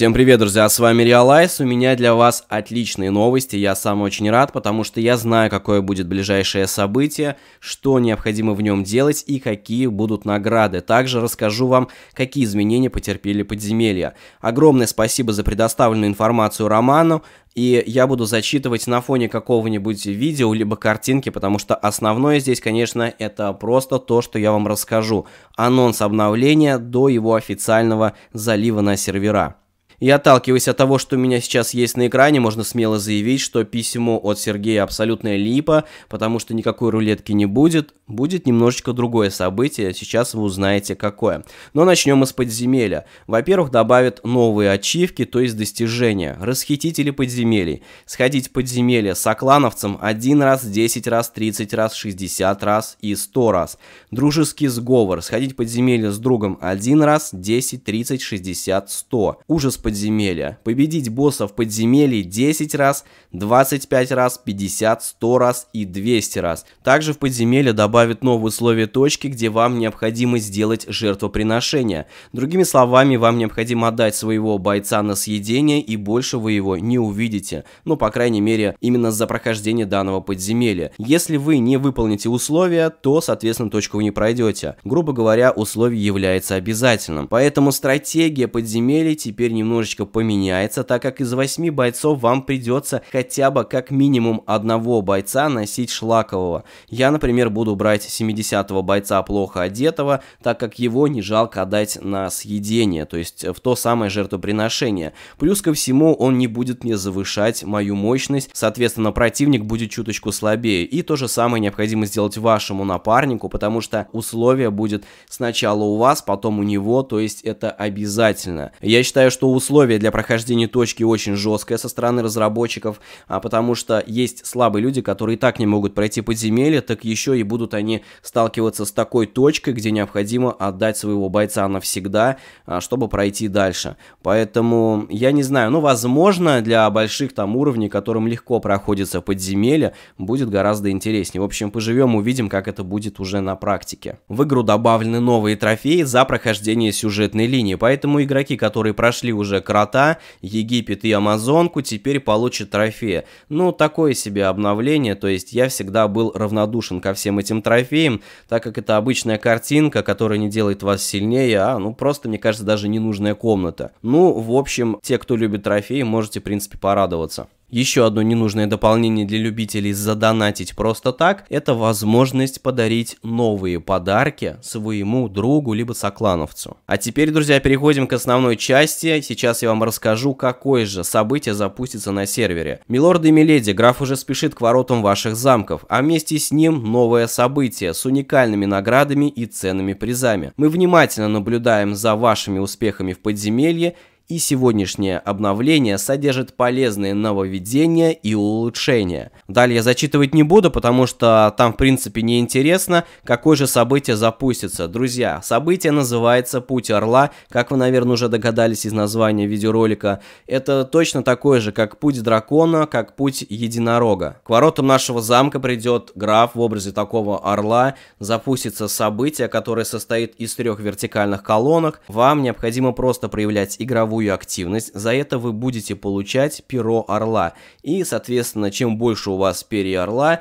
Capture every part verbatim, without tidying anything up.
Всем привет, друзья, с вами ReaLice, у меня для вас отличные новости, я сам очень рад, потому что я знаю, какое будет ближайшее событие, что необходимо в нем делать и какие будут награды. Также расскажу вам, какие изменения потерпели подземелья. Огромное спасибо за предоставленную информацию Роману, и я буду зачитывать на фоне какого-нибудь видео, либо картинки, потому что основное здесь, конечно, это просто то, что я вам расскажу. Анонс обновления до его официального залива на сервера. И отталкиваясь от того, что у меня сейчас есть на экране, можно смело заявить, что письмо от Сергея абсолютная липа, потому что никакой рулетки не будет. Будет немножечко другое событие, сейчас вы узнаете какое. Но начнем мы с подземелья. Во-первых, добавят новые ачивки, то есть достижения. Расхитители подземелий. Сходить в подземелье с оклановцем один раз, десять раз, тридцать раз, шестьдесят раз и сто раз. Дружеский сговор. Сходить в подземелье с другом один раз, десять, тридцать, шестьдесят, сто. Ужас подземелья. Подземелья. Победить босса в подземелье десять раз, двадцать пять раз, пятьдесят, сто раз и двести раз. Также в подземелье добавят новые условия точки, где вам необходимо сделать жертвоприношение. Другими словами, вам необходимо отдать своего бойца на съедение, и больше вы его не увидите. Ну, по крайней мере, именно за прохождение данного подземелья. Если вы не выполните условия, то, соответственно, точку вы не пройдете. Грубо говоря, условие является обязательным. Поэтому стратегия подземелья теперь немного немножечко поменяется, так как из восьми бойцов вам придется хотя бы как минимум одного бойца носить шлакового. Я, например, буду брать семидесятого бойца плохо одетого, так как его не жалко отдать на съедение, то есть в то самое жертвоприношение. Плюс ко всему он не будет мне завышать мою мощность, соответственно противник будет чуточку слабее. И то же самое необходимо сделать вашему напарнику, потому что условие будет сначала у вас, потом у него, то есть это обязательно. Я считаю, что у условие для прохождения точки очень жесткое со стороны разработчиков, а потому что есть слабые люди, которые и так не могут пройти подземелье, так еще и будут они сталкиваться с такой точкой, где необходимо отдать своего бойца навсегда, чтобы пройти дальше. Поэтому я не знаю, ну возможно для больших там уровней, которым легко проходится подземелье, будет гораздо интереснее. В общем, поживем, увидим, как это будет уже на практике. В игру добавлены новые трофеи за прохождение сюжетной линии, поэтому игроки, которые прошли уже Крота, Египет и Амазонку, теперь получит трофеи. Ну, такое себе обновление, то есть я всегда был равнодушен ко всем этим трофеям, так как это обычная картинка, которая не делает вас сильнее, а, ну, просто, мне кажется, даже ненужная комната. Ну, в общем, те, кто любит трофеи, можете, в принципе, порадоваться. Еще одно ненужное дополнение для любителей задонатить просто так, это возможность подарить новые подарки своему другу, либо соклановцу. А теперь, друзья, переходим к основной части. Сейчас я вам расскажу, какое же событие запустится на сервере. Милорды и миледи, граф уже спешит к воротам ваших замков, а вместе с ним новое событие с уникальными наградами и ценными призами. Мы внимательно наблюдаем за вашими успехами в подземелье, и сегодняшнее обновление содержит полезные нововведения и улучшения. Далее я зачитывать не буду, потому что там в принципе не интересно, какое же событие запустится. Друзья, событие называется «Путь Орла», как вы, наверное, уже догадались из названия видеоролика. Это точно такое же, как «Путь Дракона», как «Путь Единорога». К воротам нашего замка придет граф в образе такого орла. Запустится событие, которое состоит из трех вертикальных колонок. Вам необходимо просто проявлять игровую активность, за это вы будете получать перо орла, и соответственно чем больше у вас перья орла,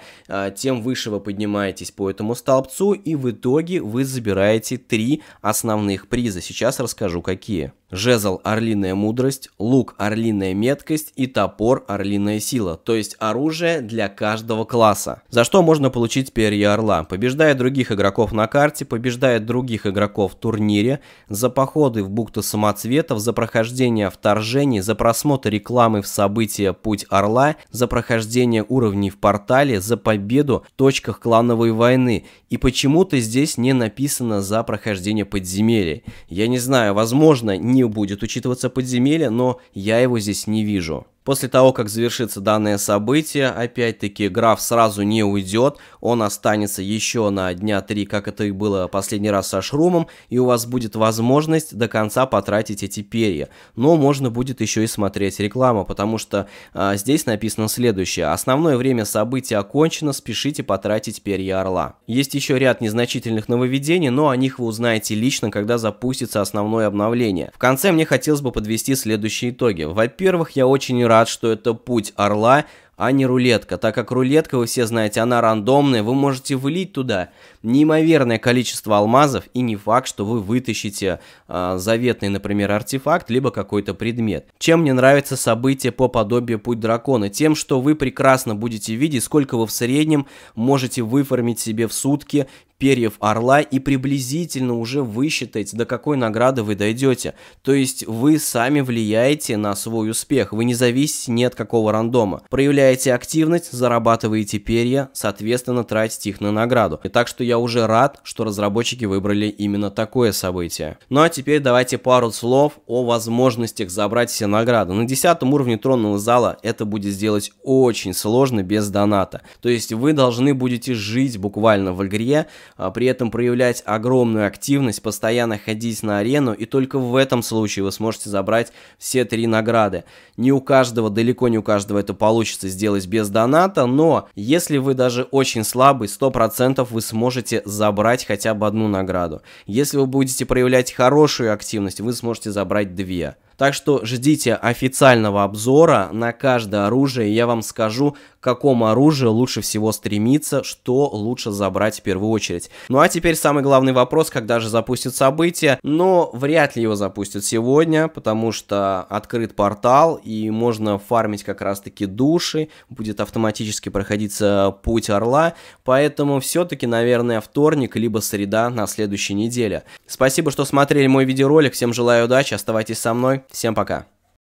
тем выше вы поднимаетесь по этому столбцу, и в итоге вы забираете три основных приза. Сейчас расскажу какие. Жезл орлиная мудрость, лук орлиная меткость и топор орлиная сила, то есть оружие для каждого класса. За что можно получить перья орла? Побеждая других игроков на карте, побеждая других игроков в турнире, за походы в бухту самоцветов, за прохождение вторжений, за просмотр рекламы в события «Путь Орла», за прохождение уровней в портале, за победу в точках клановой войны. И почему-то здесь не написано за прохождение подземелья. Я не знаю, возможно, не будет учитываться подземелье, но я его здесь не вижу. После того, как завершится данное событие, опять-таки, граф сразу не уйдет, он останется еще на дня три, как это и было последний раз со Шрумом, и у вас будет возможность до конца потратить эти перья. Но можно будет еще и смотреть рекламу, потому что а, здесь написано следующее. Основное время события окончено, спешите потратить перья орла. Есть еще ряд незначительных нововведений, но о них вы узнаете лично, когда запустится основное обновление. В конце мне хотелось бы подвести следующие итоги. Во-первых, я очень рад, что это путь орла, а не рулетка, так как рулетка, вы все знаете, она рандомная, вы можете влить туда неимоверное количество алмазов, и не факт, что вы вытащите э, заветный, например, артефакт, либо какой-то предмет. Чем мне нравится событие по подобию Путь Дракона? Тем, что вы прекрасно будете видеть, сколько вы в среднем можете выформить себе в сутки перьев орла и приблизительно уже высчитать, до какой награды вы дойдете. То есть вы сами влияете на свой успех, вы не зависите ни от какого рандома. Проявляете активность, зарабатываете перья, соответственно тратите их на награду. И так что я уже рад, что разработчики выбрали именно такое событие. Ну а теперь давайте пару слов о возможностях забрать все награды. На десятом уровне тронного зала это будет сделать очень сложно без доната. То есть вы должны будете жить буквально в игре, при этом проявлять огромную активность, постоянно ходить на арену, и только в этом случае вы сможете забрать все три награды. Не у каждого, далеко не у каждого это получится сделать без доната, но если вы даже очень слабый, сто процентов вы сможете забрать хотя бы одну награду. Если вы будете проявлять хорошую активность, вы сможете забрать две. Так что ждите официального обзора на каждое оружие, и я вам скажу, к какому оружию лучше всего стремиться, что лучше забрать в первую очередь. Ну а теперь самый главный вопрос, когда же запустят событие, но вряд ли его запустят сегодня, потому что открыт портал, и можно фармить как раз-таки души, будет автоматически проходиться путь орла, поэтому все-таки, наверное, вторник, либо среда на следующей неделе. Спасибо, что смотрели мой видеоролик, всем желаю удачи, оставайтесь со мной. Всем пока.